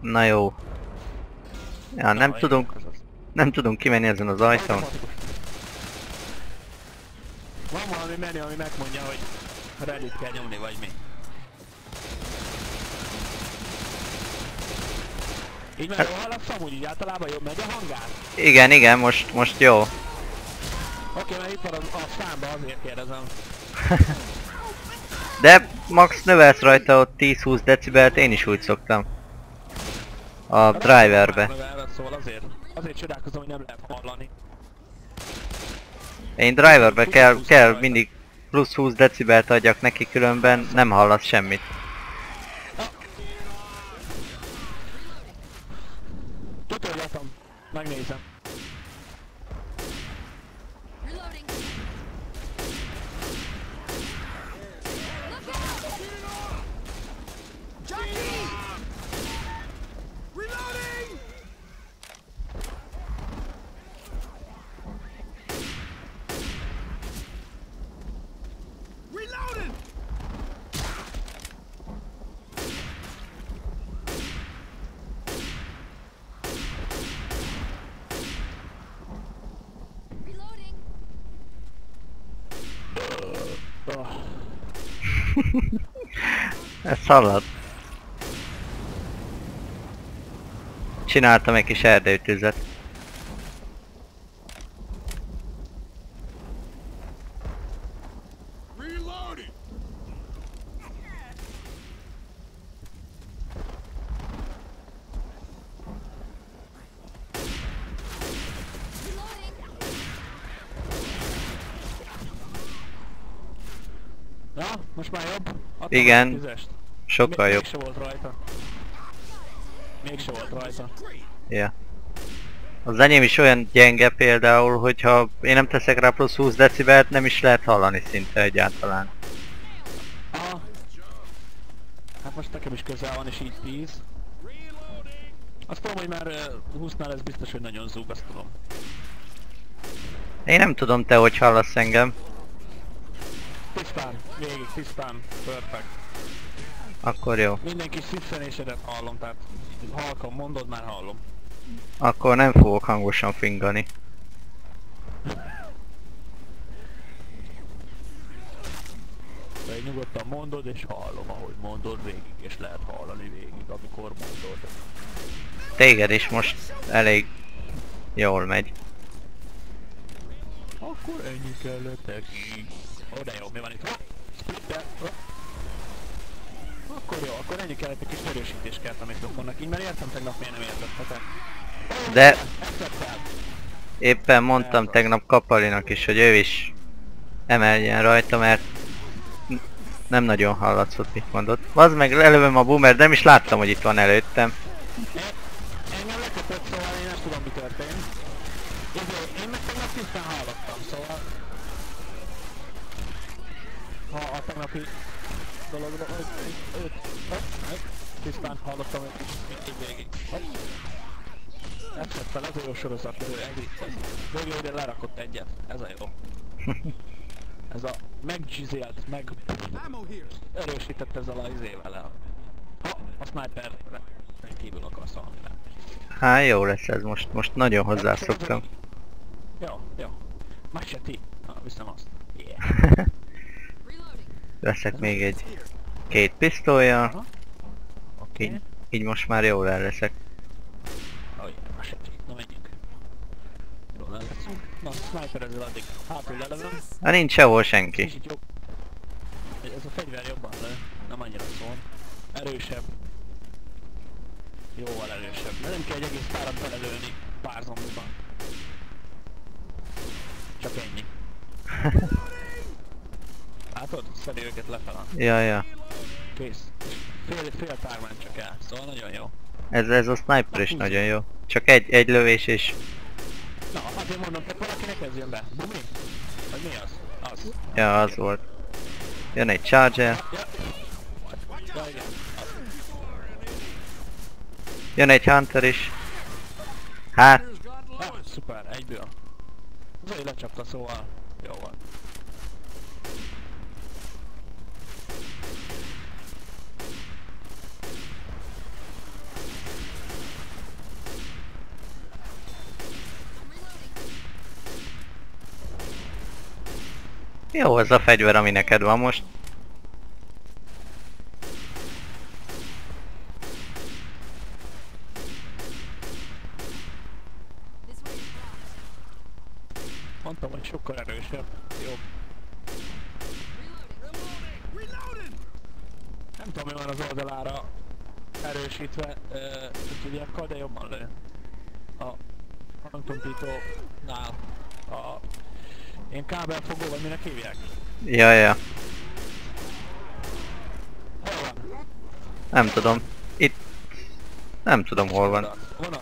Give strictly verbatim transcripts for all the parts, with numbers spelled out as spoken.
Na jó. Ja, nem na, tudunk... Nem tudunk kimenni ezen az ajtón. Van valami menő, ami megmondja, hogy reddit kell nyomni, vagy mi? Így már jól haladsz amúgy, így általában jobb megy a hangár? Igen, igen, most, most jó. Oké, mert itt van a számba, azért kérdezem. De max növelsz rajta ott tíz-húsz decibelt, én is úgy szoktam. A driverbe. Növelve, szóval azért, azért csodálkozom, hogy nem lehet hallani. Én driverbe kell, kell mindig plusz húsz decibelt adjak neki, különben nem hallasz semmit. Tutorjatom, megnézem. Ez szalad. Csináltam egy kis erdőtűzet. Na, most már jobb? Adtam igen, sokkal még, jobb. Mégse volt rajta. Mégse volt rajta. Ja. Az enyém is olyan gyenge például, hogyha én nem teszek rá plusz húsz decibelt, nem is lehet hallani szinte egyáltalán. Aha. Hát most nekem is közel van és így tíz. Azt tudom, hogy már húsznál ez biztos, hogy nagyon zúg, azt tudom. Én nem tudom, te hogy hallasz engem. Tisztán, végig, tisztán, perfekt. Akkor jó. Minden kis szipszenésedet hallom, tehát halkan mondod, már hallom. Akkor nem fogok hangosan fingani. Vagy nyugodtan mondod és hallom, ahogy mondod végig, és lehet hallani végig, amikor mondod. Téged is most elég jól megy. Akkor ennyi kellett neki. Ó, de jó, mi van itt? Splitter! Akkor jó, akkor ennyi kellett egy kis erősítés kert a mikrofonnak. Így már értem tegnap, miért nem értettetek. De... éppen mondtam tegnap Kapalinak is, hogy ő is emeljen rajta, mert... nem nagyon hallatszott, mit mondott. Vazd meg, lelövöm a boomer, de nem is láttam, hogy itt van előttem. Engem lekötött, szóval én nem tudom, mi történt. Én meg tegnap tisztán hallottam, szóval... ha a tegnapi dologra, hogy öt, öt, tisztán hallottam egy kis mindig végig. Ezt fel, ez a jó sorozat, ez a jó, de lerakott egyet, ez a jó. Ez a meggyizélt, meg... erősített ez a izével el. Ha, a sniperre kívül akarsz valamire. Há, jó lesz ez most, most nagyon hozzászoktam. Jó, jó. Machete, viszem azt. Yeah. Veszek még egy két pisztollyal. Okay. Így, így most már jól el leszek. Oh, yeah, na menjünk. Jól el leszünk. Na, sniper ezzel addig hátul lelövöm. Na nincs sehol senki. Ez a fegyver jobban lő, nem annyira szól. Erősebb. Jóval erősebb. De nem kell egy egész párat belelőni pár zombiban. Csak ennyi. Látod? Szedi őket lefele. Ja, ja. Kész. Fél, fél pármán csak el, szóval nagyon jó. Ez, ez a sniper is nagyon jó. Csak egy, egy lövés és... na, azért mondom, hogy valakinek ez jön be. Bumi? Vagy mi az? Az. Ja, az volt. Jön egy charger. Ja, igen. Jön egy hunter is. Hát. Hát, szuper, egyből. Zoli lecsapta, szóval jó volt. Jó, ez a fegyver, ami neked van most. Mondtam, hogy sokkal erősebb. Jó. Nem tudom, mi van az oldalára erősítve, úgyhogy ekkor, de jobban lő. A hangtompítónál a... Én kábelfogó, vagy minek hívják? Ja, ja. Hol van? Nem tudom. Itt... Nem tudom, hol van. Van a...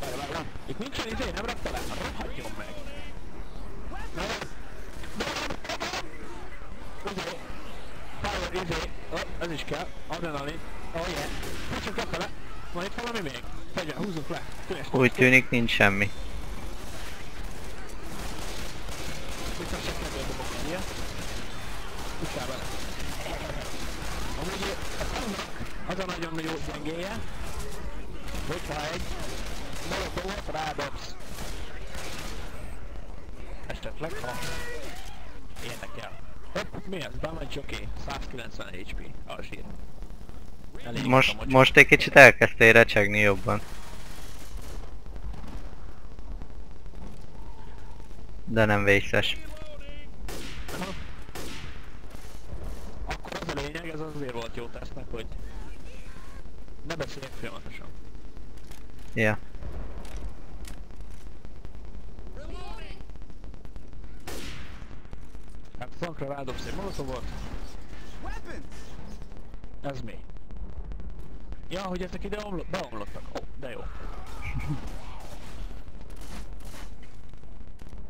Várj, várj, van. Itt nincsen idő, nem rakta le? Rohadjon meg! Na, ugye... Power idő. Oh, ez is kell. Adrenalin. Oh yeah. Húzzunk rakta le. Van itt valami még? Fegyver, húzzunk le. Tűnés. Úgy tűnik, nincs semmi. Amúgy az a nagyon jó gyengéje, hogyha egy molotovot rádobsz. Esetleg, ha érdekel. Hopp, mi ez? Damage oké, százkilencven há pé, alsír. Most, most egy kicsit elkezdtél recsegni jobban. De nem vészes. Ez azért volt jó tesznek, hogy ne beszéljünk folyamatosan. Yeah. Hát a tankra rádobsz egy molotovot. Ez mi? Ja, hogy ezek ide beomlottak. Ó, oh, de jó.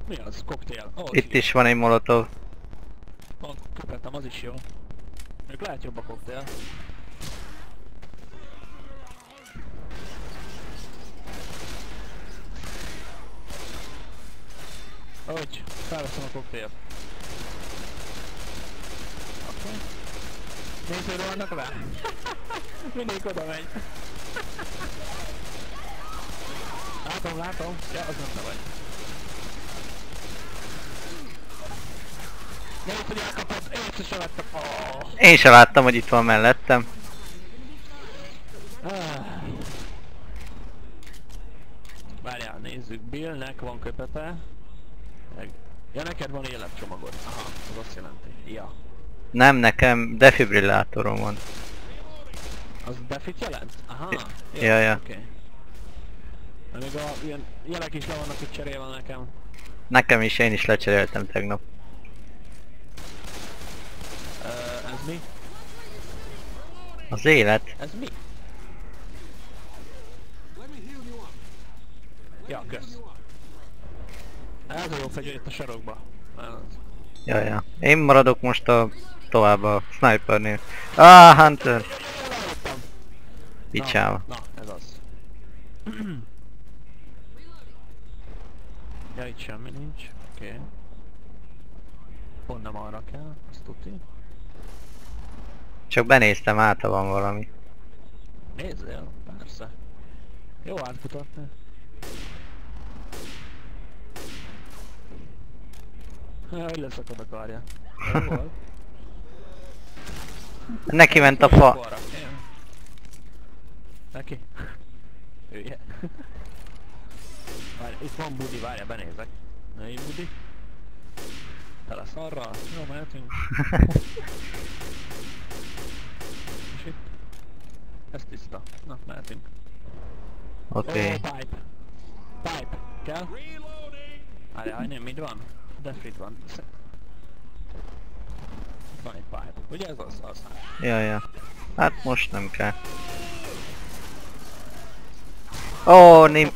Mi az? Koktél? Oh, itt is van egy molotov. Pont kaptam, az is jó. Ők lehet jobb a koktél. Ahogy, felveszem a koktél. Oké. Nézőről vannak rá? Mindig oda megy. Látom, látom. Ja, az nem te vagy. Én se láttam, hogy itt van mellettem. Várjál, nézzük. Billnek van köpete. Ja, neked van életcsomagod. Aha, az azt jelenti. Ja. Nem, nekem defibrillátorom van. Az defit jelent? Aha. Ja, ja. Oké. Még a ilyen jelek is le vannak itt cserélve nekem. Nekem is, én is lecseréltem tegnap. Ez mi? Az élet. Ez mi? Ja, kösz. Ez a jó fegyver itt a sarokba. Ja, ja. Én maradok most a... tovább a snipernél. Ah, Hunter! Picsába. Na, na, ez az. Ja, itt semmi nincs. Oké. Okay. Pont nem arra kell, azt tuti. Csak benéztem, hát ha van valami. Nézzél, persze. Jó átfutatni. Hogy leszakad a karja. Neki ment a fa. Neki? Ője. Várj, itt van budi, várja, benézek. Na így budi. Tele szarral. Jó, mehetünk. Ez tiszta. Na, mehetünk. Oké. Okay. Oh, pipe. Pipe. Kell? Állj, nem, mit van? Defrit van. Van egy pipe. Ugye ez az? Az. Ja, ja. Hát most nem kell. Ó, oh, nem.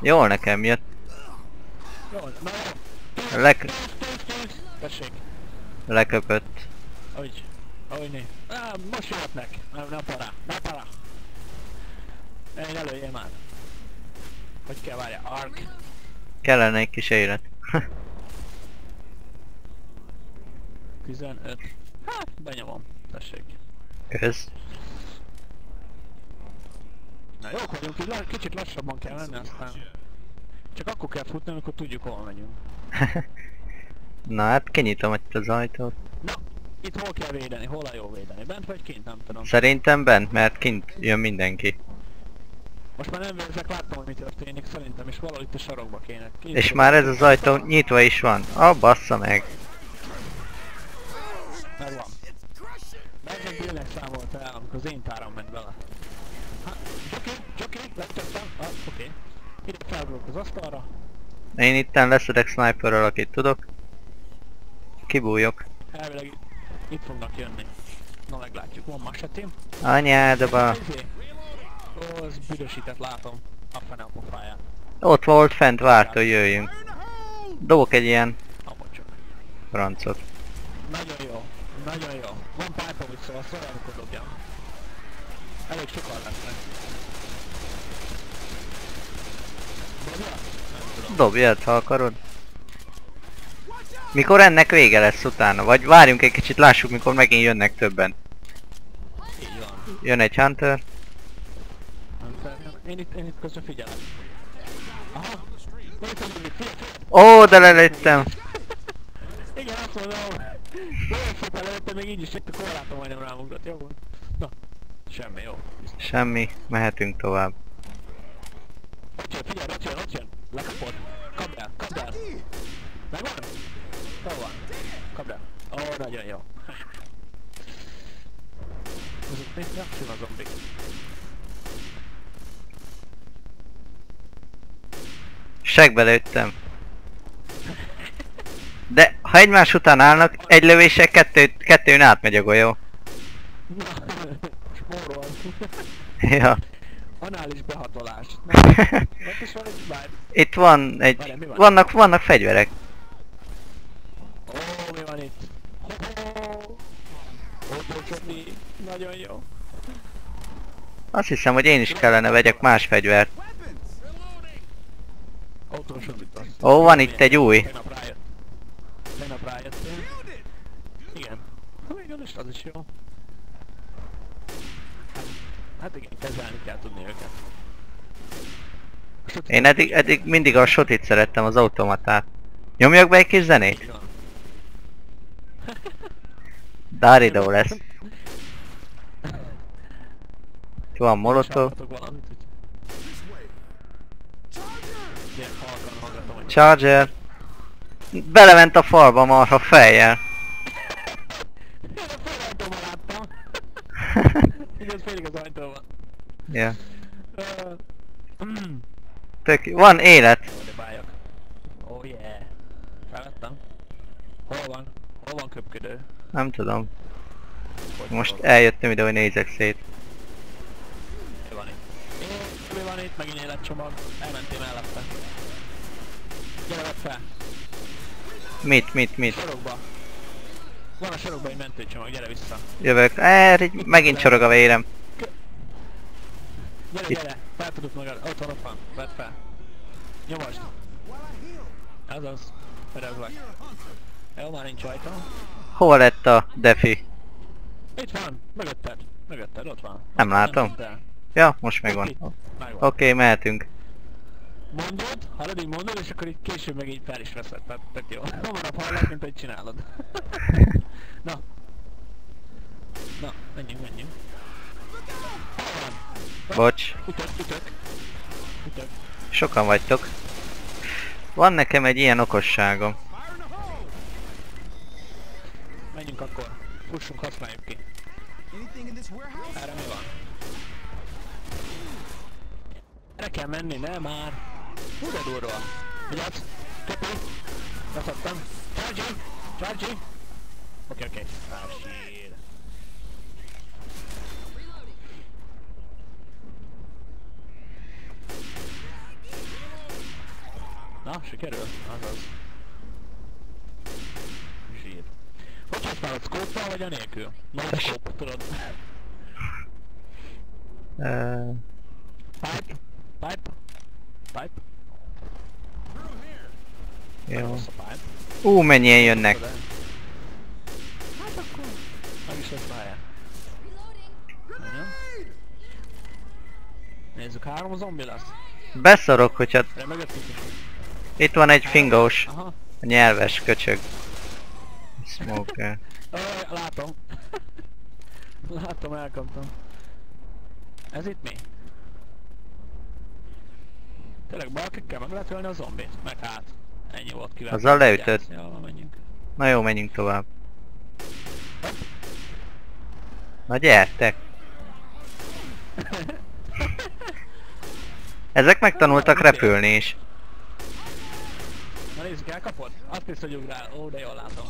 Jól nekem jött. Jól, na jó. Lek... Tessék. Leköpött. Úgy. Ahogy né. Ah, most jöhetnek! Nem, nem para, nem para! Én előjél már! Hogy kell várja? Ark! Kellene egy kis élet. tizenöt. Hát, benyomom. Tessék. Kösz. Na jók vagyunk, így kicsit lassabban kell lenni aztán. Csak akkor kell futni, amikor tudjuk, hol megyünk. Na hát kinyitom itt az ajtót. Na, itt hol kell védeni? Hol a jó védeni? Bent vagy kint? Nem tudom. Szerintem bent, mert kint jön mindenki. Most már nem vérzek, láttam, hogy mi történik, szerintem is valahogy itt a sarokba kéne. Kint és már ez az ajtó nyitva is van. Ah, bassza meg! Megvan. Megvan Billnek számolt el, amikor az én táram ment bele. Hát, Joki, Joki, lettettem. Ah, oké. Okay. Ide felbrok az asztalra. Én itten leszedek sniperrel, akit tudok. Kibújok. Elvileg itt fognak jönni. Na meglátjuk, van macsetém. Anyádba. Ó, ez büdösített, látom. A fene a pofáját. Ott volt fent, várt, hogy jöjjünk. Dobok egy ilyen... francot. Nagyon jó, nagyon jó. Van pipe-om is, szóval szóval amikor dobjam. Elég sokan lesznek. Dobjad? Nem tudom. Dobjad, ha akarod. Mikor ennek vége lesz utána? Vagy várjunk egy kicsit, lássuk, mikor megint jönnek többen. Így van. Jön egy Hunter. Én itt, én itt közben figyelem. Aha. Ó, de lelőttem. Igen, azt mondom. Nagyon sokkal lelőttem, még így is egy korlátom majdnem rámugrott, jó volt? Na, semmi, jó. Semmi, mehetünk tovább. Ott jön, figyelj, ott jön, ott jön. Lekapod. Kapd el, kapd el. Megvan? Hol van? Kapd el. Ó, nagyon jó. Ez itt még raksin a zombik. Segbe lőttem. De ha egymás után állnak, egy lövéssel kettő, kettőn átmegy a golyó. Ja. Anális behatolás. Itt van egy... vannak, vannak fegyverek. Ó, mi van itt? Nagyon jó. Azt hiszem, hogy én is kellene vegyek más fegyvert. Ó, van itt egy új. Igen. Igen, az is jó. Hát igen, kezelni kell tudni őket. Én eddig, eddig mindig a sotit szerettem, az automatát. Nyomjak be egy kis zenét? Dáridó lesz. Itt van molotov. Charger! Belevent a falba marha fejjel! Igen, félig az ajtó van. Ja. Tök jó. Van élet! Oh yeah! Felettem. Hol van? Hol van köpködő? Nem tudom. Most eljöttem ide, hogy nézek szét. Mi van itt? Mi van itt? Megint életcsomag. Elmentél mellette. Gyere fel! Mit, mit, mit? Sorokba. Van a sorokba egy mentőcsomag, gyere vissza. Jövök. Eee, megint gyere. Csorog a vérem. Kö... Gyere, itt. Gyere, fel tudod magad, ott van, ott van, vedd fel. Nyomasd. Ez az, örökleg. Jó, már nincs ajtó. Hol lett a defi? Itt van, mögötted, mögötted, ott van. Nem látom. Nem, ja, most megvan. Megvan. Oké, okay, mehetünk. Mondod, hallod, így mondod, és akkor itt később meg így fel is veszed, tehát tök jó. Hamarabb hallod, mint hogy csinálod. Na. Na, menjünk, menjünk. Bocs. Ütök, ütök. Ütök. Sokan vagytok. Van nekem egy ilyen okosságom. Menjünk akkor. Fussunk, használjuk ki. Erre mi van? Erre kell menni, nem már? Hú, de durva! Vigyázz! Köpi! Leszattam! Charging! Charging! Oké, oké. Fársír! Na, sikerül? Azaz. Zsír. Hogy használod, szkóppal vagy anélkül? Nagy szkóp, tudod? Eee... Pipe? Pipe? Pipe? Jó. Ú, mennyien jönnek. Hát akkor... meg is lesz várjál. Nézzük, három zombi lesz. Beszarok, hogyha... itt van egy fingós. A nyelves köcsög. Smoke-e. Látom. Látom, elkaptam. Ez itt mi? Tényleg balkikkel meg lehet ölni a zombit? Meg hát, ennyi volt kivel. Azzal leütöd. Na jó, menjünk tovább. Na gyertek! Ezek megtanultak repülni is. Na nézzük, elkapod? Azt hisz, hogy ugrál. Ó, de jól látom.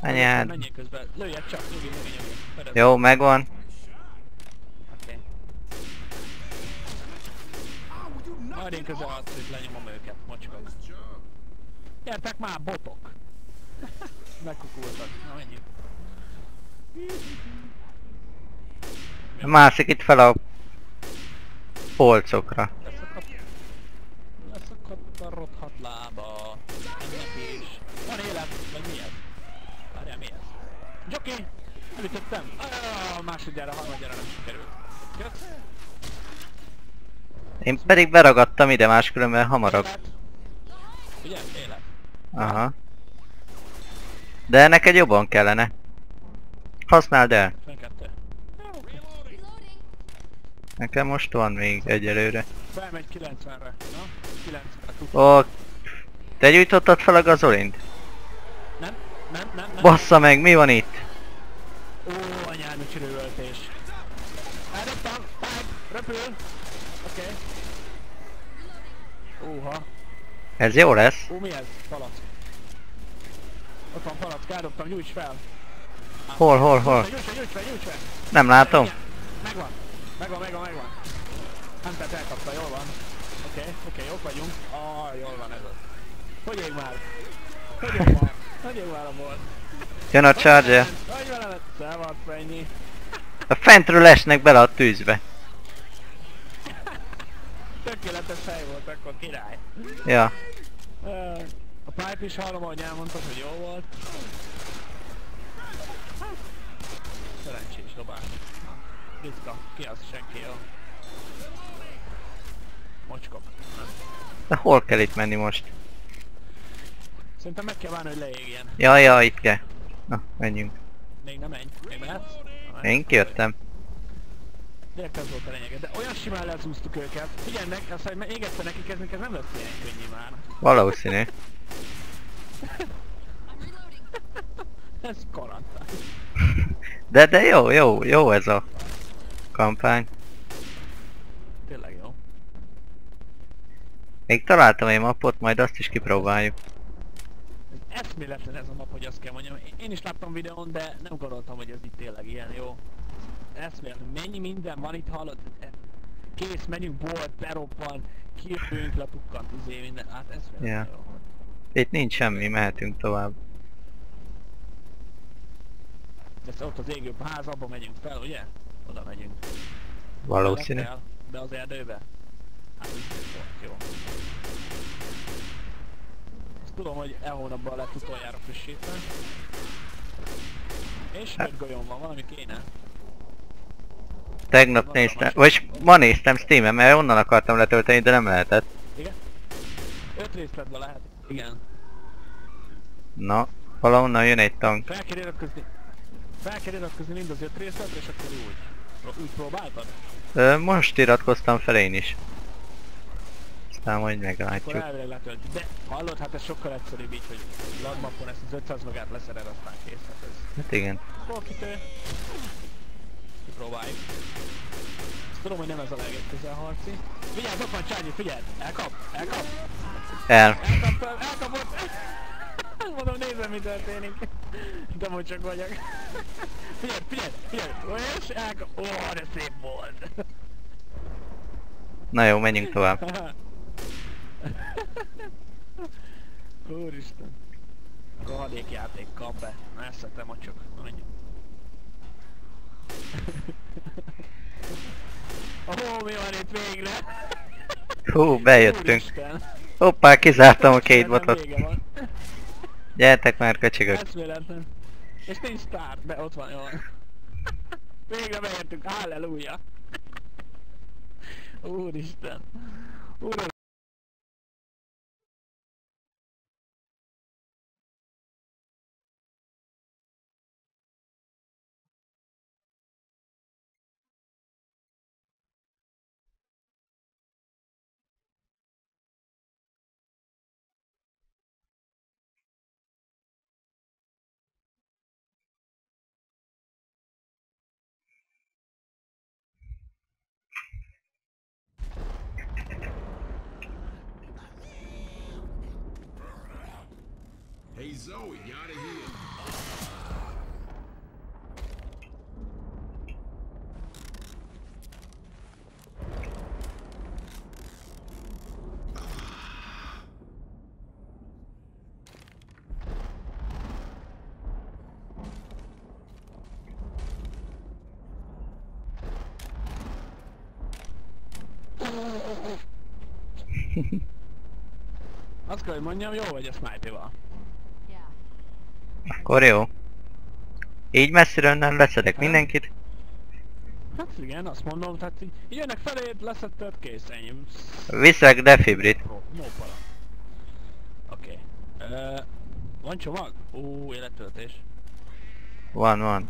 Anyád. Menjél közben. Lőjed csak, nyugi, nyugi, nyugi. Jó, megvan. Oké. Majd én közel azt, hogy lenyomom őket, mocskok. Gyertek már, botok! Megkukultak. Na, menjünk. Mászik itt fel a polcokra. Leszakadt a rothadt lába. Ennek is. Van élet, vagy mi ez? Várjál, mi ez? Jockey! Elütöttem! Aaaaaah, másodjára, harmadjára nem sikerült. Kösz? Én pedig beragadtam ide, máskülönben hamarabb. Ugye? Élet. Aha. De neked jobban kellene. Használd el! Nekem most van még egyelőre. Felmegy kilencvenre, na? kilencvenre. Ó, te gyújtottad fel a gazolint? Nem, nem, nem, nem. Bassza meg, mi van itt? Ó, anyád, mit csirőöltés. Eldobtam, meg, repül. Oké. Óha. Ez jó lesz. Ó, mi ez? Palack. Ott van palack, eldobtam, gyújts fel. Hol, hol, hol? Gyújts fel, gyújts fel, gyújts fel. Nem látom. Megvan. Megvan, megvan, megvan. Huntet elkapta, jól van. Oké, okay, oké, okay, ott vagyunk. Aaaah, oh, jól van ez az. Hogy ég már? Hogy ég már? Hogy ég már a bolt? Jön a charger. Hogy velemet? Szevasz, mennyi. A fentről esnek bele a tűzbe. Tökéletes hely volt, akkor király. Ja. A pipe is hallom, ahogy elmondtad, hogy jó volt. Szerencsés dobás. Rizka, ki az? Senki, jó? Mocskok. De hol kell itt menni most? Szerintem meg kell várni, hogy leégjen. Jaj, jaj, itt kell. Na, menjünk. Még nem menj. Még mehetsz? Én kijöttem. Direkt ez volt a lényeg, de olyan simán lezúztuk őket. Figyelnek, azt, hogy még egyszer nekik ez, ez nem lesz ilyen könnyű már. Valószínű. Ez karantán. De, de jó, jó, jó ez a... kampány. Tényleg jó. Még találtam egy mapot, majd azt is kipróbáljuk. Eszméletlen ez a map, hogy azt kell mondjam. Én is láttam videón, de nem gondoltam, hogy ez itt tényleg ilyen jó. Eszméletlen. Mennyi minden van itt, hallod? Kész, menjünk bolt, beroppan, kirpünk, lepukkant, izé minden. Hát eszméletlen yeah. Jó. Itt nincs semmi, mehetünk tovább. Ez ott az égőbb ház, abba megyünk fel, ugye? Oda megyünk. Valószínű. Be, be az erdőbe? Hát úgy volt, jó. Azt tudom, hogy e hónapban lett utoljára frissítve. És hát. Öt golyom van, valami kéne. Tegnap van néztem, vagyis ma néztem Steam-en, mert onnan akartam letölteni, de nem lehetett. Igen? Öt részletben lehet, igen. Na, valahonnan jön egy tank. Fel kell iratkozni. Fel kell iratkozni mind az öt részletre, és akkor úgy. Úgy próbáltad? Ö, most iratkoztam fel én is. Aztán majd meglátjuk. Akkor elvileg letöltjük. De hallod, hát ez sokkal egyszerűbb így, hogy landmapon ezt az ötszáz magát leszered, aztán kész. Hát, ez... hát igen. Fokitő. Kipróbáljuk. Azt tudom, hogy nem ez a legközel harci. Vigyázz, ott van Csányi, figyeld! Elkap! Elkap! El. Elkaptam, elkapott! Mondom, nézem, mi történik. De most csak vagyok. Figyelj, figyelj, figyelj! És elkap... Ó, de szép volt! Na jó, menjünk tovább. Úristen. Rohadékjáték, kap be. Na ezt szedtem, mocsok. Menjünk. Ó, mi van itt végre? Hú, bejöttünk. Hoppá, kizártam a két botot. Gyertek már, köcsögök! Eszméletlen! És nincs start, de ott van, jól. Végre beértünk, halleluja! Úristen! Úr... Hey Zoe, you outta here. Azt kell, hogy mondjam, jó vagy a sniper-val. Akkor jó. Így messziről nem beszedek mindenkit. Hát igen, azt mondom, tehát így jönnek feléd, leszetted, kész, ennyi. Viszek defibrit. Mópala. Oké. Van csomag? Ó, élettöltés. Van, van.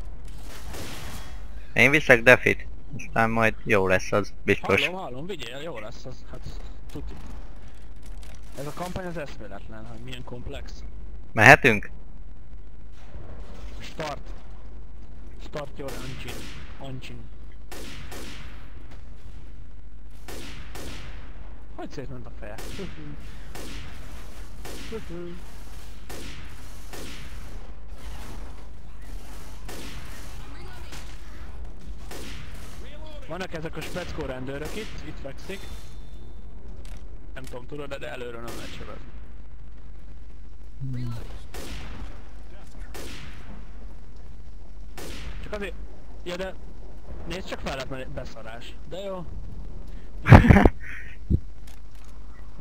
Én viszek defit. Aztán majd jó lesz az, biztos. Hallom, hallom, vigyél, jó lesz az, hát tuti. Ez a kampány az eszméletlen, hogy milyen komplex. Mehetünk? Start. Start your engine. Engine. Hogy szétment a feje? Vannak ezek a speckó rendőrök itt, itt fekszik. Nem tudom, tudod, de előről nem lehet sebez. Hmm. Csak azért... Ja, de... Nézd csak fel, mert beszarás. De jó.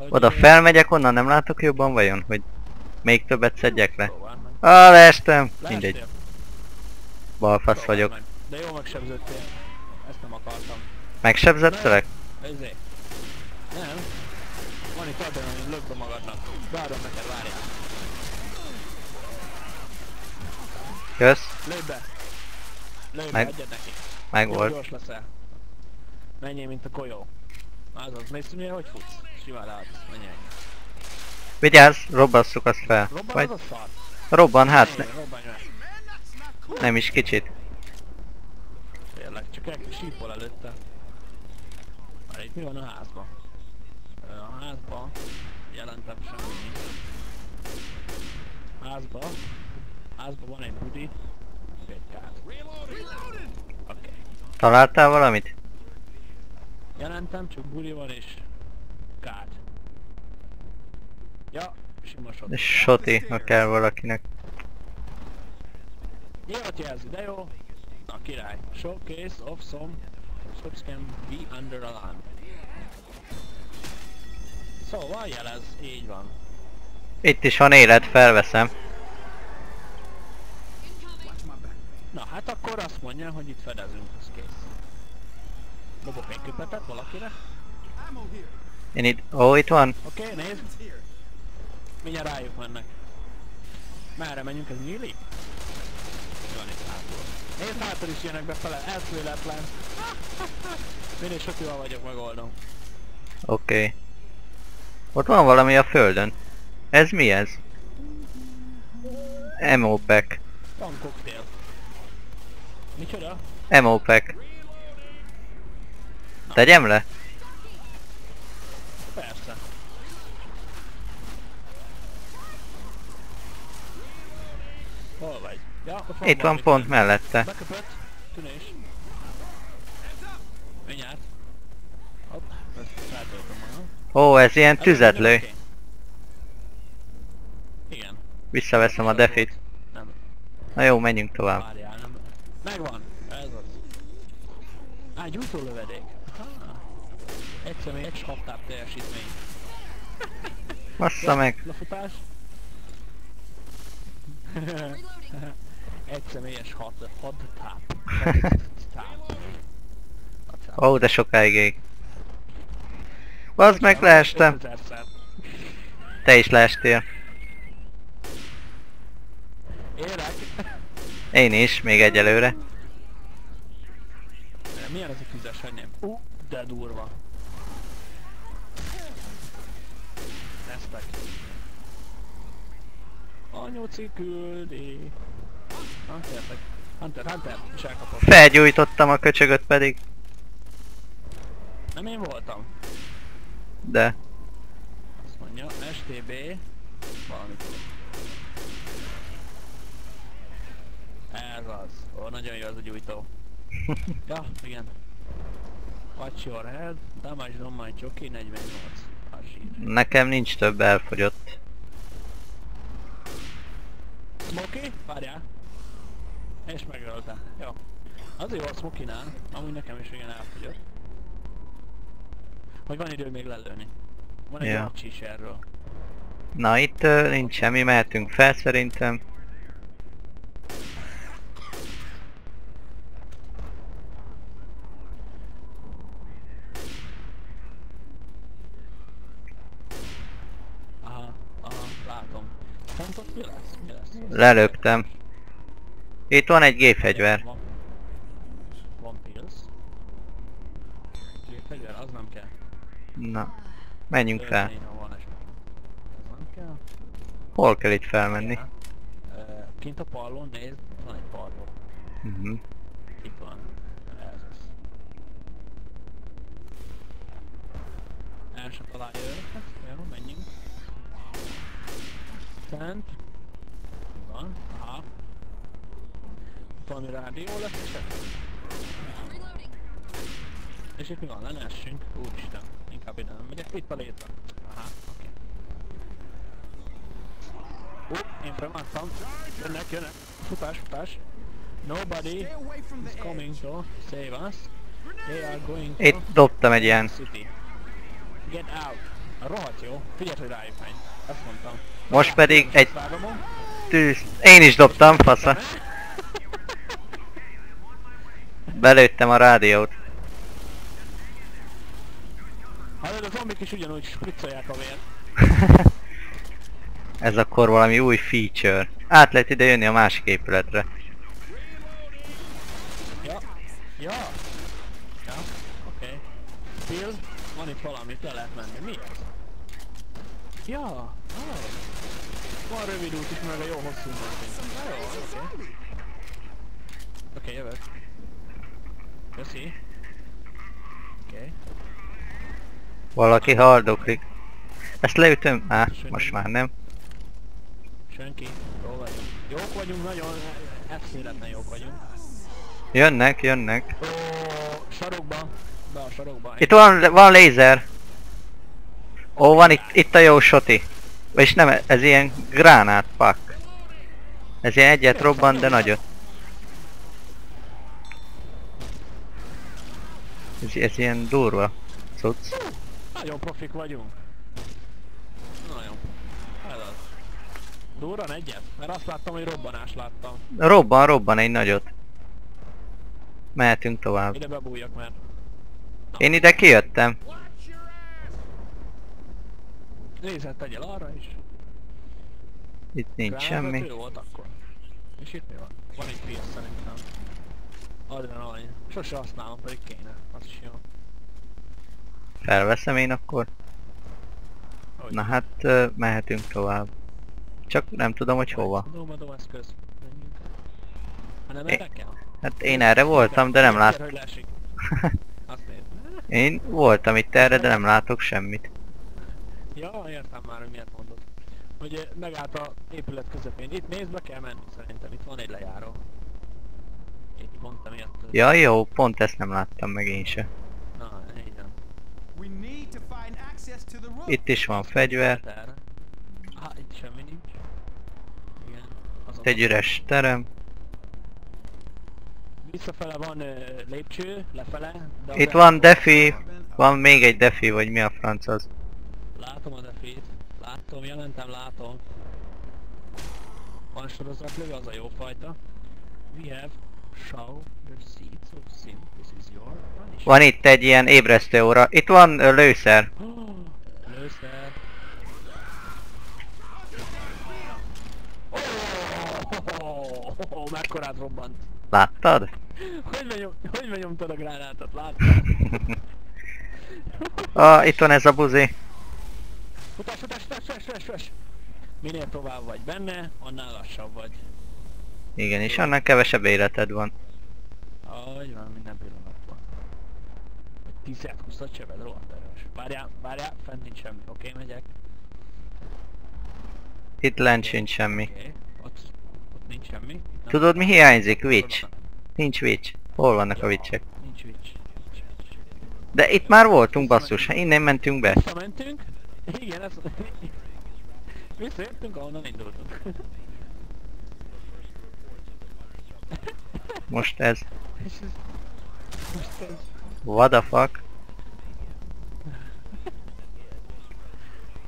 Oda felmegyek, onnan nem látok jobban vajon? Hogy még többet szedjek le? Á, leestem! Mindegy. Balfasz vagyok. De jó, megsebződtél. Ezt nem akartam. Megsebzettelek? Ezért. Nem. Van itt adjon, hogy lökd be magadnak. Várom neked, várjál. Kösz. Lépj be. Lépj be, adjad neki. Meg volt. Gyors leszel. Menjél, mint a golyó. Azaz, nézd, hogy hogy futsz? Simán leadsz, menjél. Vigyázz, robbasszuk azt fel. Robban az a szart? Robban, hát ne. Nem is kicsit. Tényleg, csak egy sípol előtte. Már itt mi van a házban? A házba jelentem semmi. Házba. Házba van egy budi. Okay. Találtál valamit? Jelentem, csak budi van és... kád. Ja, sima soti. De soti, ha kell valakinek. Nyilvát jelzi, de jó. Na király. Showcase of some shops can be under alarm. Szóval jelez, így van. Itt is van élet, felveszem. Na hát akkor azt mondja, hogy itt fedezünk, az kész. Dobok egy köpetet valakire? Én itt... Ó, itt van. Oké, okay, nézd. Mindjárt rájuk mennek. Merre menjünk, ez nyílik? Jön itt hátul. Nézd, hátul is jönnek befele, elszvéletlen. Minél sokival vagyok, megoldom. Oké. Okay. Ott van valami a földön. Ez mi ez? Ammo pack. Van koktél. Micsoda? Ammo pack. Tegyem le? Persze. Hol vagy? Ja, van itt van pont meg. Mellette. Beköpött. Tűnés. Menj át. Hopp, ezt feltöltöm magam. Ó, ez ilyen tüzetlő. Igen. Visszaveszem a defit. Nem. Na jó, menjünk tovább. Várjál, nem. Megvan! Ez az. Á, gyújtólövedék. Egy személy, egy saptább teljesítmény. Bassza meg. Lefutás. Egy személyes hat, hat táp. Ó, de sokáig ég. Bazd meg, leestem! Te is leestél. Érek! Én is, még egyelőre. Milyen az a küzdes, hogy nem? Ú, de durva. Lesztek. Anyóci küldi. Huntertek. Hunter, Hunter, és elkapott. Felgyújtottam a köcsögöt pedig. Nem én voltam. De. Azt mondja, es té bé valamikor. Ez az. Ó, nagyon jó az a gyújtó. Ja, igen. Watch your head, damage on my jockey, negyvennyolc. Nekem nincs több, elfogyott. Smoky? Várjál. És megöltem. Jó. Az jó a Smokinál, amúgy nekem is igen elfogyott. Hogy van idő még lelőni. Van egy ja. is erről. Na itt uh, nincs semmi, mehetünk fel szerintem. Aha, aha, látom. Nem tudom, mi lesz, mi lesz. Lelöktem. Itt van egy gépfegyver. Van, van pills. Gépfegyver, az nem kell. Na, menjünk fel. Hol kell itt felmenni? Ja. Uh, kint a pallón, nézd, van egy palló. Uh-huh. Itt van. Ez az. El sem találja őket. Jó, menjünk. Szent. Van. Aha. Valami rádió lesz esetleg? És itt mi van? Lenessünk? Úristen. Inkább ide nem megyek. Itt a létre. Aha. Ó, én felmásztam. Jönnek, jönnek. Futás, futás. Nobody is coming to save us. They are going to... Itt dobtam egy ilyen. Get out. Rohadt jó. Figyelj, hogy rájuk menj. Ezt mondtam. Most pedig egy... tűz. Én is dobtam, fasza. Belőttem a rádiót. Hallod, a zombik is ugyanúgy spriccolják a vért. Ez akkor valami új feature. Át lehet ide jönni a másik épületre. Ja. Ja. Ja. Oké. Okay. Bill, van itt valami, le lehet menni. Mi ez? Ja. Ah. Van rövid út is, meg a jó hosszú mentén. Na jó, oké. Okay. Oké, okay, jövök. Köszi. Oké. Okay. Valaki haldoklik. Ezt leütöm? Á, most már nem. Senki, jól vagyunk. Jók vagyunk, nagyon eszméletlen jók vagyunk. Jönnek, jönnek. Ó, sarokba, be a sarokba. Itt van, van lézer. Ó, van itt, itt a jó soti. Vagyis nem, ez ilyen gránátpak. Ez ilyen egyet robban, de nagyot. Ez, ez ilyen durva cucc. Nagyon profik vagyunk. Durran egyet? Mert azt láttam, hogy robbanást láttam. Robban, robban egy nagyot. Mehetünk tovább. Ide bebújjak már. Na. Én ide kijöttem. Nézd, tegyél arra is. Itt nincs Rá, semmi. Jó volt akkor. És itt mi van? Van egy piac szerintem. Adrenalin. Sose használom, pedig kéne. Az is jó. Felveszem én akkor. Hogy? Na hát, uh, mehetünk tovább. Csak nem tudom, hogy hova. Adom eszköz. É, hát én erre voltam, de nem láttam. Én voltam itt erre, de nem látok semmit. Ja, értem már, hogy miért mondod. Hogy megállt a épület közepén. Itt nézd, be kell menni szerintem. Itt van egy lejáró. Itt pont emiatt. Ja, jó, pont ezt nem láttam meg én se. Na, igen. Itt is van fegyver. Há, itt semmi nincs. Igen. Egy üres terem. Visszafele van ö, lépcső, lefele. De itt van defi, van még egy defi, vagy mi a franc az? Látom a defit, látom, jelentem, látom. Van sorozatlő, az a jó fajta. We have show the seeds of sin, this is your... Van, van itt egy ilyen ébresztő óra, itt van ö, lőszer. Oh, lőszer. Oh, mekkorát robbant. Láttad? Hogy benyom, hogy benyomtad a gránátot, láttad? Ah, itt van ez a buzi. Futás, futás, futás, futás, futás. Minél tovább vagy benne, annál lassabb vagy. Igen, és annál kevesebb életed van. Ahogy van, minden pillanatban. tíz-húsz sebed, rohadt erős. Várjál, várjál, fent nincs semmi. Oké, megyek. Itt lent sincs semmi. Okay. Ott, ott nincs semmi. Itt tudod mi hiányzik? Witch. Nincs witch. Hol vannak ja, a witchek? Nincs witch. De itt már voltunk basszus, innen mentünk be. Visszamentünk? Igen, ez... Visszajöttünk, ahonnan indultunk. Most ez. Most ez. What the fuck?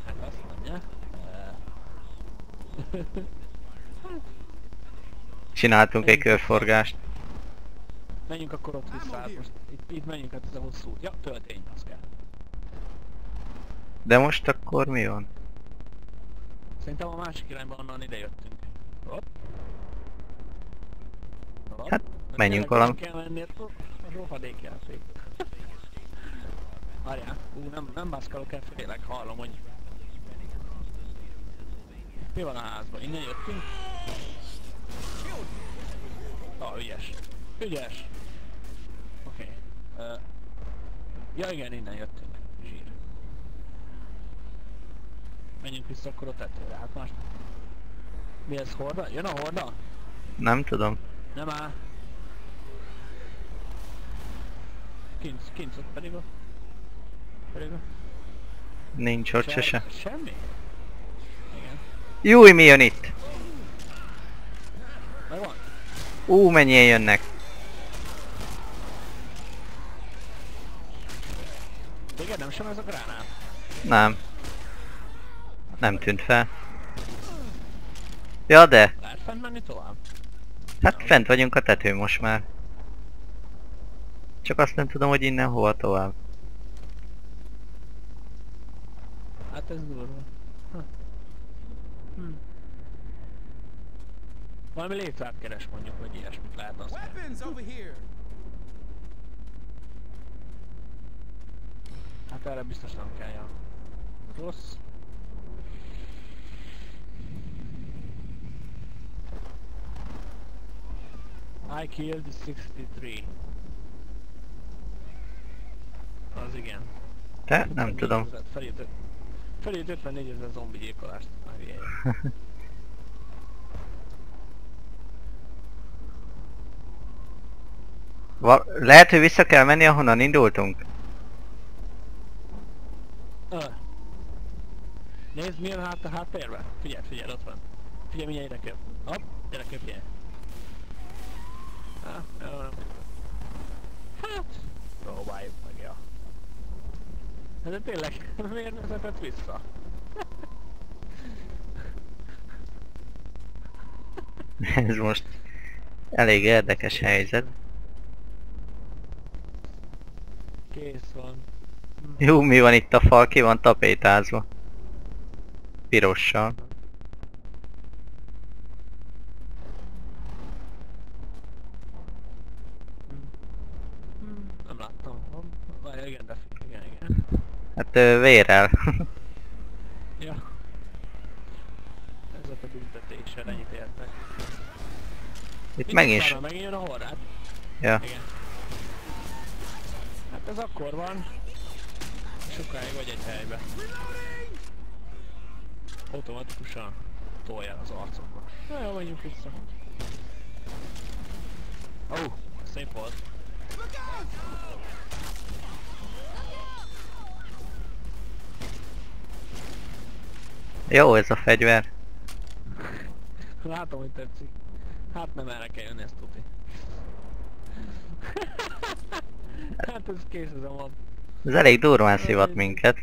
Hát azt mondja. Csináltunk egy körforgást. Menjünk akkor ott vissza, most itt, itt menjünk át ez a hosszú út. Ja, töltény, az kell. De most akkor mi van? Szerintem a másik irányban onnan idejöttünk. Ott? Ott? Hát, de menjünk valami. Kell menni, a rohadék játék. Várjál, ú, nem, nem mászkálok el, félek, hallom, hogy... Mi van a házban? Innen jöttünk? Ah, ügyes. Ügyes! Oké. Okay. Uh, ja igen, innen jöttünk. Zsír. Menjünk vissza akkor a tetőre, hát más... Mi ez, horda? Jön a horda? Nem tudom. Nem áll. Kincs, kincs ott pedig a... Pedig a... Nincs ott se se. Semmi? Igen. Júj, mi jön itt? Megvan? Ú, mennyien jönnek. Igen, nem sem ez a gránát? Nem. Nem tűnt fel. Ja de! Lehet fent menni tovább? Hát fent vagyunk a tetőn most már. Csak azt nem tudom, hogy innen hova tovább. Hát ez durva. Huh. Hm. Valami létrát keres mondjuk, hogy ilyesmit lehet azt. Hát erre biztos nem kell jön. Rossz. I killed sixty-three. Az igen. Te? Nem tudom. Felírt ötvennégy ezer zombi gyilkolást. Val lehet, hogy vissza kell menni, ahonnan indultunk? Öh. Nézd, milyen hát a háttérben. Figyelj, figyelj, ott van. Figyelj, mindjárt ide köp. Hopp, ide köp, figyelj. Há, nem, nem. Hát, próbáljuk meg, ja. Hát de tényleg, miért vezetett vissza? Ez most elég érdekes helyzet. Kész van. Jó, mi van itt a fal? Ki van tapétázva? Pirossal. Nem láttam. Várj, igen, de igen, igen. Hát vérrel. Ja. Ez a büntetéssel ennyit értek. Itt megint. Megint jön a horrát. Ja. Igen. Hát ez akkor van. Sokáig vagy egy helyben. Automatikusan toljál az arcokba. Na jó, menjünk vissza. Ó, oh, szép volt. Jó ez a fegyver. Látom, hogy tetszik. Hát nem erre kell jönni, ezt tudni. Hát ez kész ez a mod. Ez elég durván szivat minket.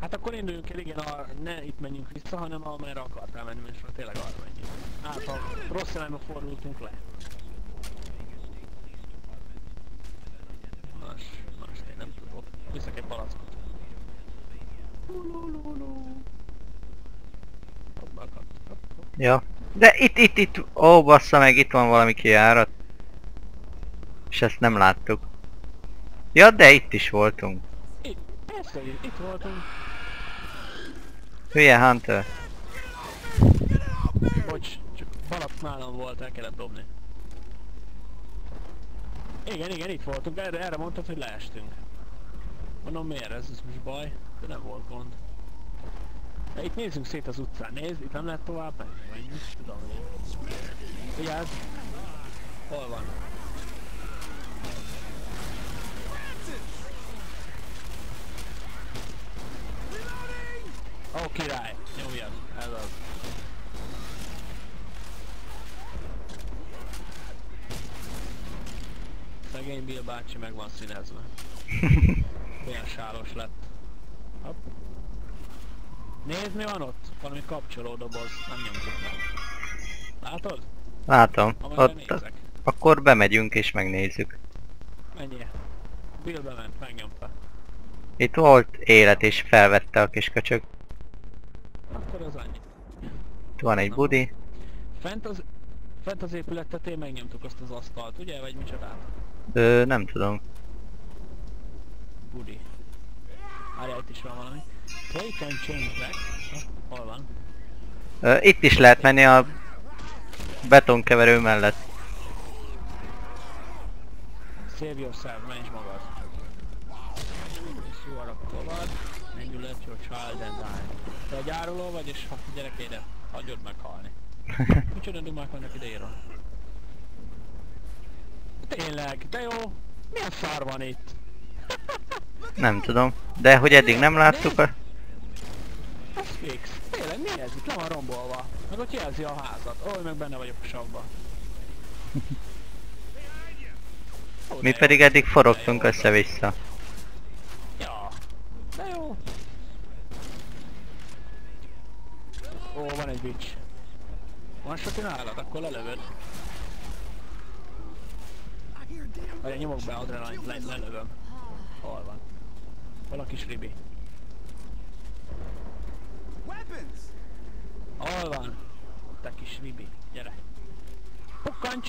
Hát akkor induljunk el, igen, a, ne itt menjünk vissza, hanem amerre akartál menni, és már tényleg arra menjünk. Hát ha rossz irányba fordultunk le. Nos, most én nem tudok. Vissza kell palackot. Ja. De itt, itt, itt, ó bassza meg, itt van valami kijárat. És ezt nem láttuk. Ja, de itt is voltunk. Itt, persze, itt voltunk. Hülye Hunter. Bocs, csak balap nálam volt, el kellett dobni. Igen, igen, itt voltunk, erre, erre mondtad, hogy leestünk. Mondom, miért ez, ez most baj? De nem volt gond. Itt nézzünk szét az utcán, nézd, itt nem lehet tovább menni, vagy mit tudom én. Vigyázz! Hol van? Ó, király! Nyomjad, ez az. Szegény Bill bácsi meg van színezve. Olyan sáros lett. Hopp. Nézd, mi van ott? Valami kapcsolódoboz, nem nyomjuk meg. Látod? Látom. Ott, akkor bemegyünk és megnézzük. Menjél. Bill bement, megnyomta. Itt volt élet és felvette a kis köcsög. Akkor az annyi. Itt van egy budi. Fent az, fent az épület tetején megnyomtuk azt az asztalt, ugye? Vagy micsodát? Ö, nem tudom. Budi. Várjál, itt is van valami. Play can change back. Ha, hol van? Ö, itt is lehet menni a betonkeverő mellett. Save yourself, menj magad. You are a coward, and you left your child and die. Te a gyáruló vagy, és a gyerekédet hagyod meghalni. Micsoda dumák vannak idejéről. Tényleg, de jó. Milyen szár van itt? Nem tudom, de hogy eddig nem láttuk a... Ez fix. Tényleg, mi ez? Itt le van rombolva. Meg ott jelzi a házat. Ó, meg benne vagyok a savba. Mi pedig eddig forogtunk össze-vissza. Ja, de jó. Ó, van egy bitch. Van soki nálad, akkor lelövöd. Vagy nyomok be adrenalint, lelövöm. Hol van? Valaki kis ribi. Hol van? Te kis ribi, gyere. Pukkancs!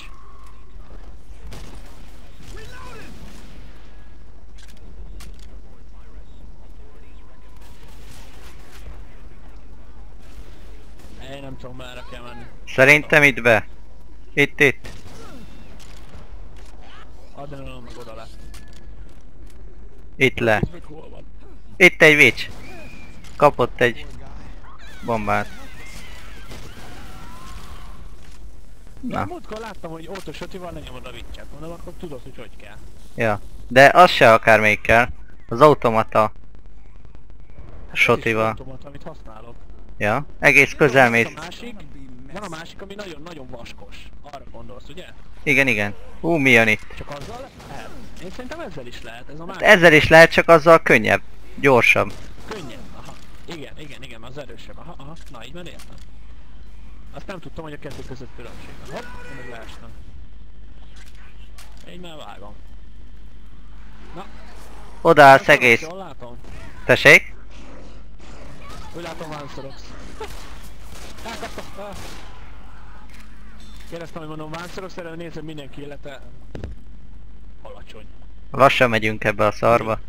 Én nem tudom, merre kell menni. Szerintem itt be. Itt, itt. Adrenalom meg oda lett. Itt le. Itt egy witch. Kapott egy bombát. Na. Múltkor láttam, hogy Otto Sötival nem nyomod a witch-et. Mondom, akkor tudod, hogy hogy kell. Ja. De az se akármelyik kell. Az automata. Sötival. Az automata, amit használok. Ja. Egész közel mész. Van a másik, ami nagyon-nagyon vaskos. Arra gondolsz, ugye? Igen, igen. Hú, mi jön itt? Csak azzal lehet? Én szerintem ezzel is lehet, ez a másik. Ezzel is lehet, csak azzal könnyebb. Gyorsabb. Könnyebb, aha. Igen, igen, igen, az erősebb. Aha, aha. Na, így már értem. Azt nem tudtam, hogy a kettő között különbség van. Hopp, én meg leestem. Így már vágom. Na. Odaállsz egész. Jól látom. Tessék? Úgy látom, vánszorogsz. Elkaptam! Ah. Kérdeztem, hogy mondom, vánszorogsz, erre nézem, mindenki élete... alacsony. Lassan megyünk ebbe a szarba.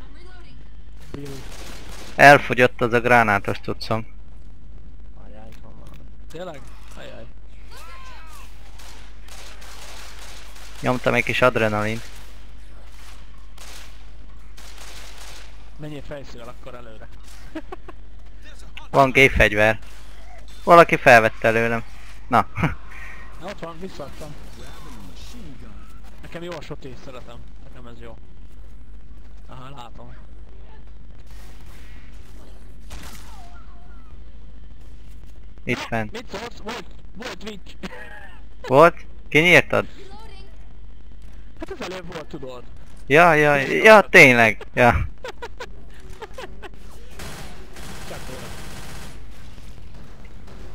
Elfogyott az a gránátos cuccom. Ajjaj, van valami. Tényleg? Ajjaj. Nyomtam egy kis adrenalint. Menjél fejszülel akkor előre. Van gépfegyver. Valaki felvette előlem. Na. Na ott van, visszaadtam. Nekem jó a soti, szeretem. Nekem ez jó. Aha, látom. Itt fent. Mit szólsz? Volt, volt witch. Volt? Kinyírtad? Hát ez előbb volt, tudod. Ja, ja, ja, tényleg. Ja.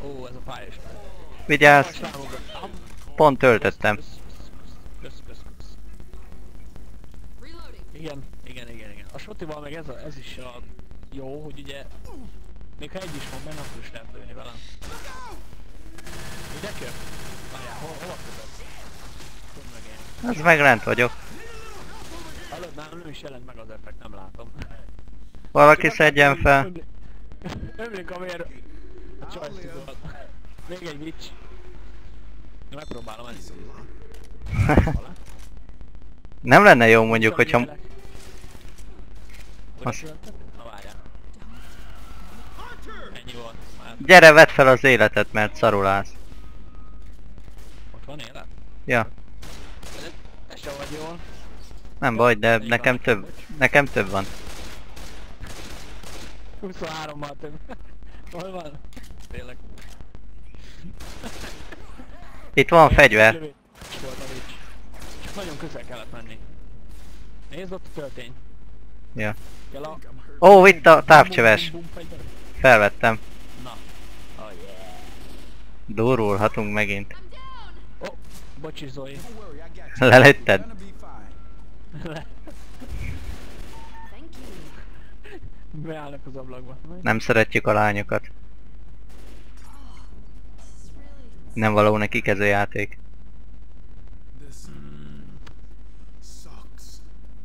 Ó, ez a pályás. Vigyázz! Pont töltöttem. Igen, igen, igen, igen. A sotival meg ez, a, ez is a jó, hogy ugye... Még ha egy is van benne, akkor is lehet lőni velem. Ugye kö? Várjál, hol, hol a között? Tudom meg én. Az meg lent vagyok. Előbb már nem is jelent meg az effekt, nem látom. Valaki szedjen fel. Ömlik a vér... A csajszú volt. Még egy witch. Megpróbálom ezt. Nem lenne jó mondjuk, hogyha... Azt... Na várjál. Ennyi volt. Gyere, vedd fel az életet, mert szarul állsz. Ott van élet? Ja. Ez sem vagy jól. Nem baj, de nekem több, nekem több van. huszonhárommal több. Hol van? Tényleg. Itt van fegyver. Csak nagyon közel kellett menni. Nézd, ott a töltény. Ja. Ó, itt a távcsöves. Felvettem. Na. Oh yeah. Durulhatunk megint. Ó, bocsi Zoli. Lelőtted? Beállnak az ablakba. Nem szeretjük a lányokat. Nem való nekik ez a játék.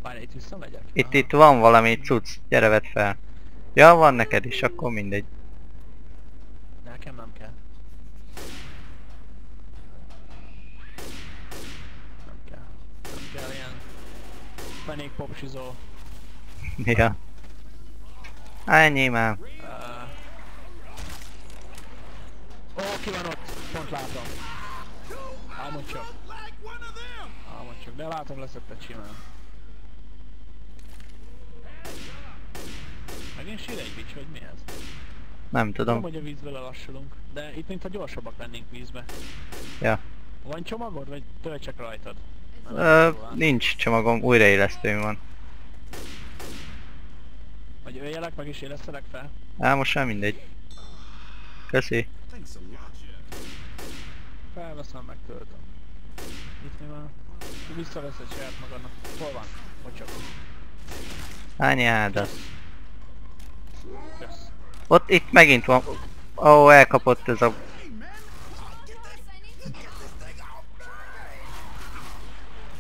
Várj, itt visszamegyek? Itt, itt van valami cucc, gyere vedd fel. Ja, van neked is, akkor mindegy. Nekem nem kell. Nem kell. Nem kell ilyen... fenék popsizó. Ja. Ennyi már. Ó, ki van ott? Pont látom. Álmod csak. Álmod csak, de látom leszöktet simán. Megint sír egy bics, hogy mi ez? Nem tudom. Tudom, hogy a vízbe lelassulunk, de itt mintha gyorsabbak lennénk vízbe. Ja. Van csomagod, vagy töltsek rajtad? Ö, nincs csomagom, újraélesztőm van. Vagy öljelek, meg is élesztelek fel? Á, most sem mindegy. Köszi. Felveszem, megtöltöm. Itt mi van? Visszaveszed saját magadnak. Hol van? Bocsok. Hányád az? Ott, itt megint van. Ó, oh, elkapott ez a... Oké,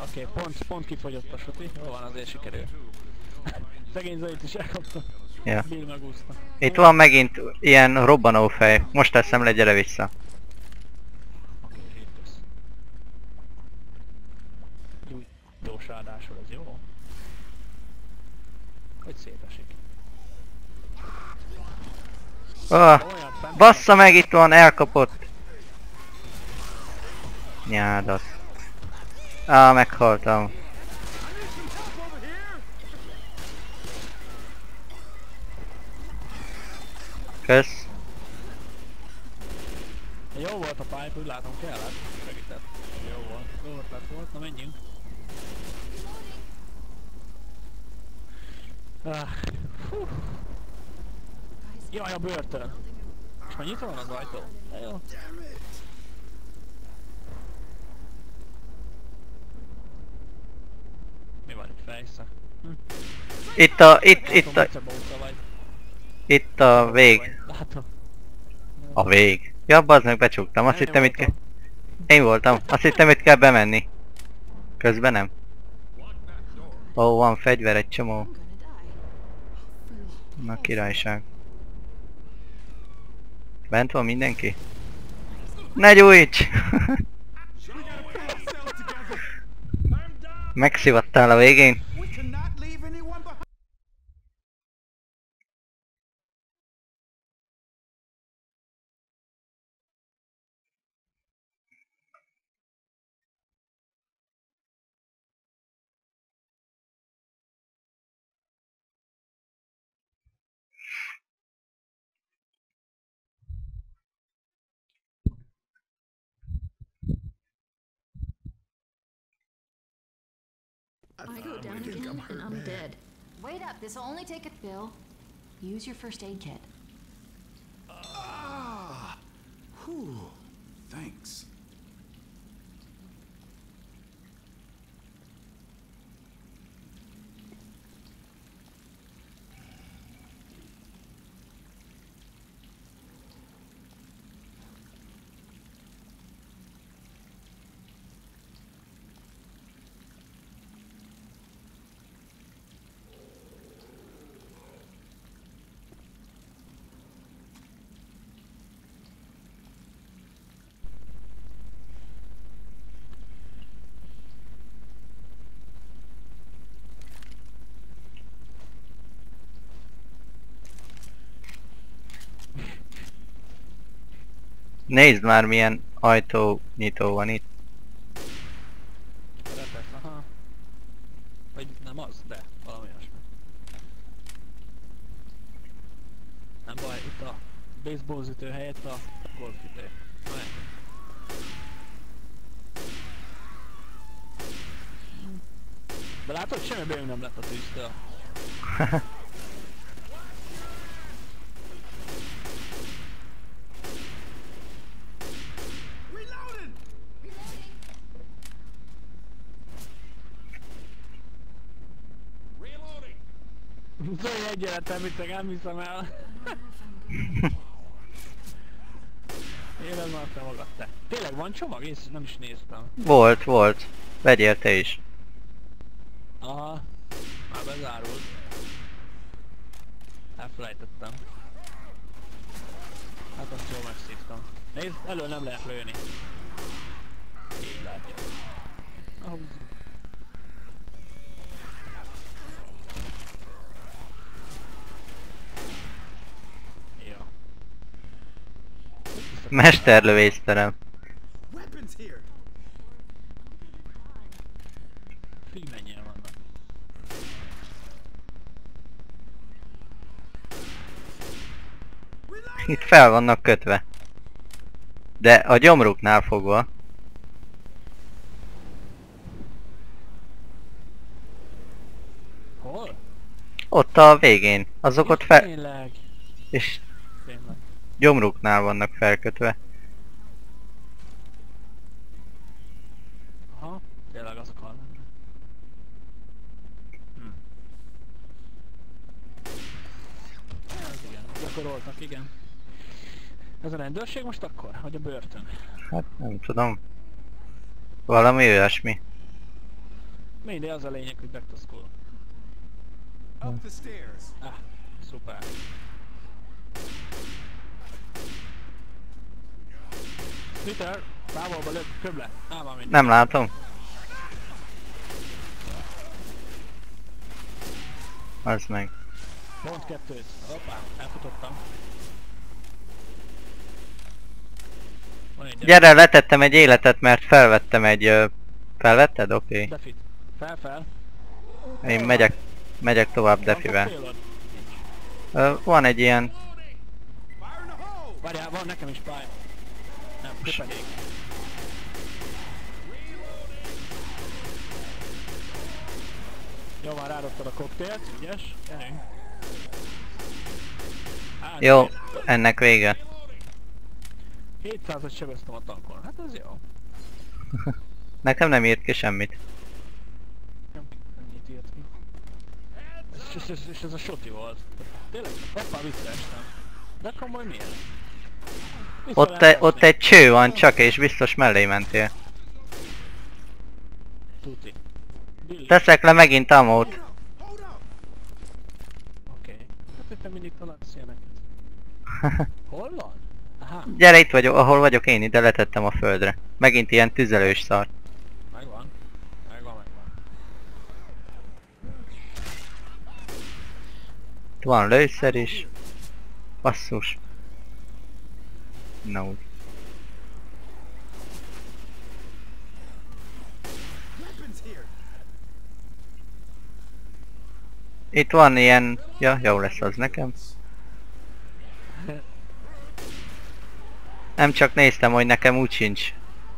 okay, pont, pont kifogyott a suti. Hol van, azért sikerül. Szegény Zolit is elkapta. Ja. Itt van megint ilyen robbanófej. Most teszem le, gyere vissza. Gyújtós ráadásul, ez jó? Hogy szétesik. Ah, bassza meg, itt van, elkapott. Nyádat. Á, meghaltam. Kösz. Jó volt a pipe, úgy látom kellett. Segített. Jó volt. Jó ötlet volt. Na menjünk. Ah. Jaj, a börtön! És már nyitva van az ajtó? De jó. Mi van itt fejsze? Hm. Itt a... itt, látom, itt a... itt a vég. Látom. A vég. Ja, bazd meg, becsuktam. Azt hittem itt kell... Én voltam. Azt hittem itt kell bemenni. Közben nem. Ó, oh, van fegyver, egy csomó. Na, királyság. Bent van mindenki? Ne gyújts! Megszivattál a végén? I go down again and I'm dead. Wait up, this'll only take a pill. Use your first aid kit. Ah, whew, thanks. Nézd már, milyen ajtó nyitó van itt. Retek, aha. Vagy nem az, de valami olyasmi. Nem baj, itt a baseballütő helyett a golfütő. De látod, semmi bőm nem lett a tűztől. Zoli egyenletem, mit nem hiszem el. Érezd már te magad, te. Tényleg van csomag? Én nem is néztem. Volt, volt. Vegyél te is. Aha. Már bezárult. Elfelejtettem. Hát azt jól megszívtam. Nézd, elő nem lehet lőni. Így látja. Ah, mesterlövészterem. Figyelj, mennyire vannak. Itt fel vannak kötve. De a gyomruknál fogva. Hol? Ott a végén. Azok ott fel... Tényleg. És... Tényleg. Gyomruknál vannak felkötve. Aha, tényleg azok vannak. Hm. Hát igen, gyakoroltak, igen. Ez a rendőrség most akkor? Vagy a börtön? Hát nem tudom. Valami olyasmi. Mindig az a lényeg, hogy back to school. Up the stairs. Ah, szuper. Peter, távolba lőtt, köbb le. Nem látom. Az meg. Pont kettőt. Hoppá, elfutottam. Gyere, letettem egy életet, mert felvettem egy... Ö, felvetted? Oké. Okay. Defit. Fel, fel. Én megyek, megyek tovább defivel. Ö, van egy ilyen... Várjál, van nekem is pályam. Nem, köpenék. Jó, már rádobtad a koktélt, ügyes, gyerünk. Jó, ennek vége. hétszázat sebeztem a tankon, hát ez jó. Nekem nem írt ki semmit. Nem, ennyit írt ki. És, és, és ez a soti volt. Tényleg, hoppá, visszaestem. De komoly miért? Ott, e, ott egy cső van csak, és biztos mellé mentél. Teszek le megint amót. Oké. Hát te mindig találsz ilyeneket. Hol van? Aha. Gyere, itt vagyok, ahol vagyok én, ide letettem a földre. Megint ilyen tüzelős szar. Megvan. Megvan, megvan. Itt van lőszer is. Basszus. Na úgy. Itt van ilyen... Ja, jó lesz az nekem. Nem, csak néztem, hogy nekem úgy sincs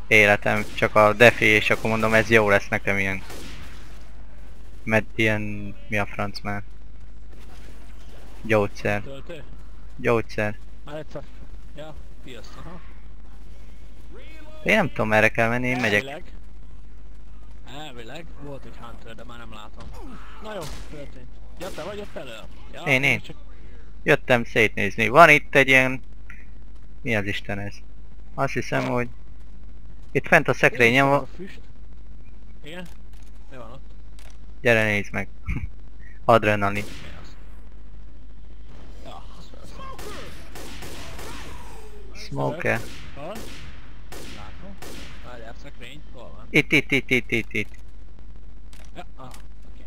életem, csak a defi, és akkor mondom, ez jó lesz nekem ilyen. Mert ilyen... Mi a franc már? Gyógyszer. Gyógyszer. Ja. Piaszt, aha. Én nem tudom, merre kell menni, én megyek. Elvileg. Elvileg. Volt egy Hunter, de már nem látom. Na jó, történt. Ja, te vagy ott elő? Ja, én, én. Csak... Jöttem szétnézni. Van itt egy ilyen... Mi az Isten ez? Azt hiszem, hogy... Itt fent a szekrényen van... Füst? Igen? Mi van ott? Gyere, nézd meg. Adrenalin. Smoke-e? Hol? Látom. Várjál, szekrény. Hol van? Itt, itt, itt, itt, itt, itt. Ja, ah, oké.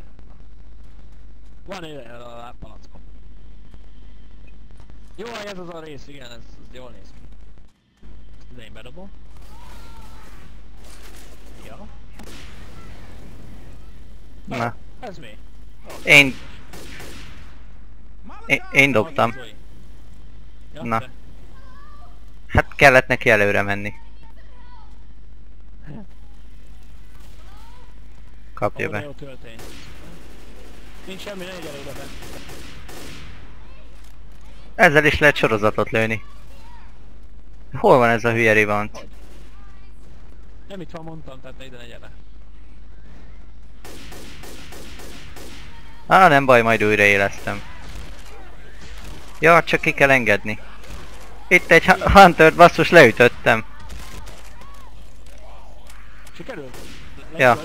Van éve a palackom. Jó, ez az a rész, igen, ez, ez jól néz ki. they medical? Yo. Nah. Oh, that's me. Oh, én... én... Én dobtam. Ja, na. De. Hát kellett neki előre menni. Kapja be. Nincs semmi, ne gyere oda be. Ezzel is lehet sorozatot lőni. Hol van ez a hülye rivant? Nem itt van, mondtam, tehát ne ide ne gyere. Á, nem baj, majd újraélesztem. Ja, csak ki kell engedni. Itt egy Hunter basszus, leütöttem. Sikerült? Le ja.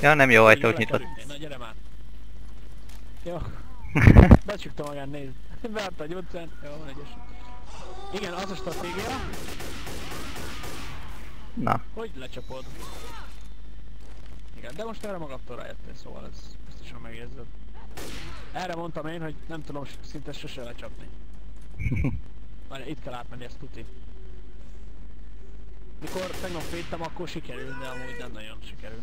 Ja, nem jó ajtót nyitott. Na, gyere már. Jó. Becsukta magán, nézd. Beállta a gyógyszert. Jó, van egyes. Igen, az a stratégia. Na. Hogy lecsapod. Igen, de most erre magadtól rájöttél, szóval ez biztosan megérzed. Erre mondtam én, hogy nem tudom szinte sose lecsapni. Már itt kell átmenni, ezt tuti. Mikor tegnap védtem, akkor sikerült, de amúgy nem nagyon sikerült.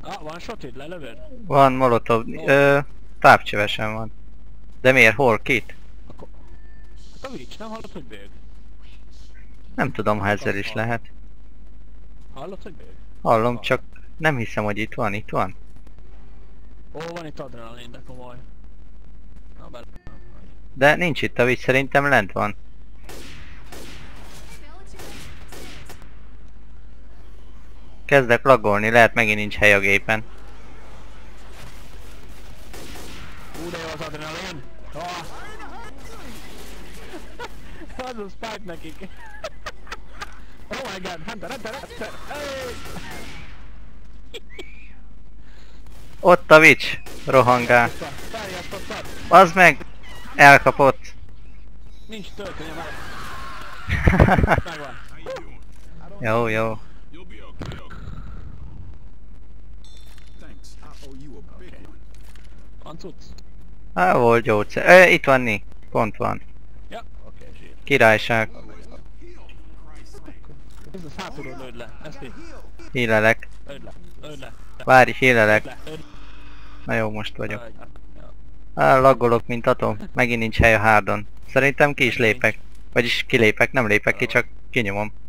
Ah, van shotid, lelövöd? Van molotov, oh. Ö, tápcsövesen van. De miért? Hol? Két? Akkor... Hát a Vics, nem hallott, hogy bőg? Nem tudom, ha ezzel is lehet. Hallott, hogy bőg? Hallom, csak nem hiszem, hogy itt van, itt van. Ó, van itt adrenalin, de komoly. Na, bár... De nincs itt a Vics, szerintem lent van. Kezdek laggolni, lehet megint nincs hely a gépen. Hú, de jó az adrenalin! Ah. Az a spike nekik! Oh my god! Hunter, Hunter, Hunter! Hey! Ott a Witch! Rohangál! Az meg! Elkapott! Nincs töltője már! Megvan! Jó, jó! Van cucc? Á, volt gyógyszer. Ö, itt van Ni. Pont van. Ja, oké, zsír. Királyság. Ez a hátulról lőd le, ezt így. Hílelek. Lőd le, lőd le. Várj, hílelek. Na jó, most vagyok. Á, laggolok, mint atom. Megint nincs hely a hárdon. Szerintem ki is lépek. Vagyis kilépek, nem lépek ki, csak kinyomom.